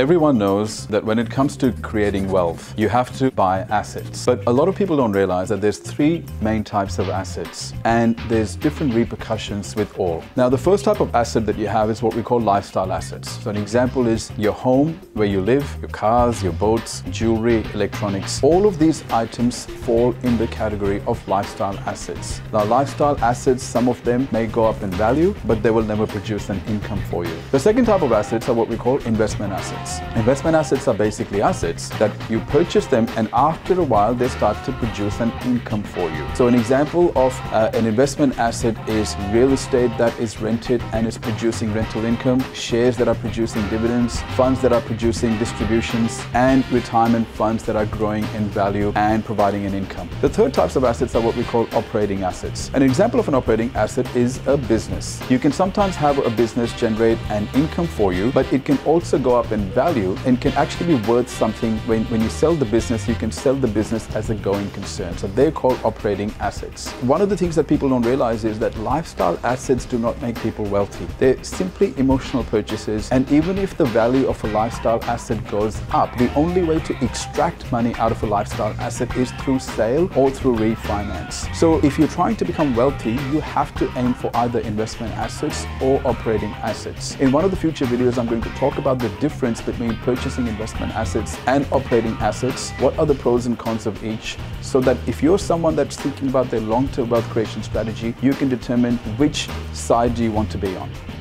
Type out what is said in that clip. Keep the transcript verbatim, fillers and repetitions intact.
Everyone knows that when it comes to creating wealth, you have to buy assets. But a lot of people don't realize that there's three main types of assets, and there's different repercussions with all. Now, the first type of asset that you have is what we call lifestyle assets. So an example is your home, where you live, your cars, your boats, jewelry, electronics. All of these items fall in the category of lifestyle assets. Now, lifestyle assets, some of them may go up in value, but they will never produce an income for you. The second type of assets are what we call investment assets. Investment assets are basically assets that you purchase them, and after a while they start to produce an income for you. So an example of uh, an investment asset is real estate that is rented and is producing rental income, shares that are producing dividends, funds that are producing distributions, and retirement funds that are growing in value and providing an income. The third types of assets are what we call operating assets. An example of an operating asset is a business. You can sometimes have a business generate an income for you, but it can also go up in value and can actually be worth something. When, when you sell the business, you can sell the business as a going concern. So they're called operating assets. One of the things that people don't realize is that lifestyle assets do not make people wealthy. They're simply emotional purchases. And even if the value of a lifestyle asset goes up, the only way to extract money out of a lifestyle asset is through sale or through refinance. So if you're trying to become wealthy, you have to aim for either investment assets or operating assets. In one of the future videos, I'm going to talk about the difference between purchasing investment assets and operating assets, what are the pros and cons of each, so that if you're someone that's thinking about their long-term wealth creation strategy, you can determine which side do you want to be on.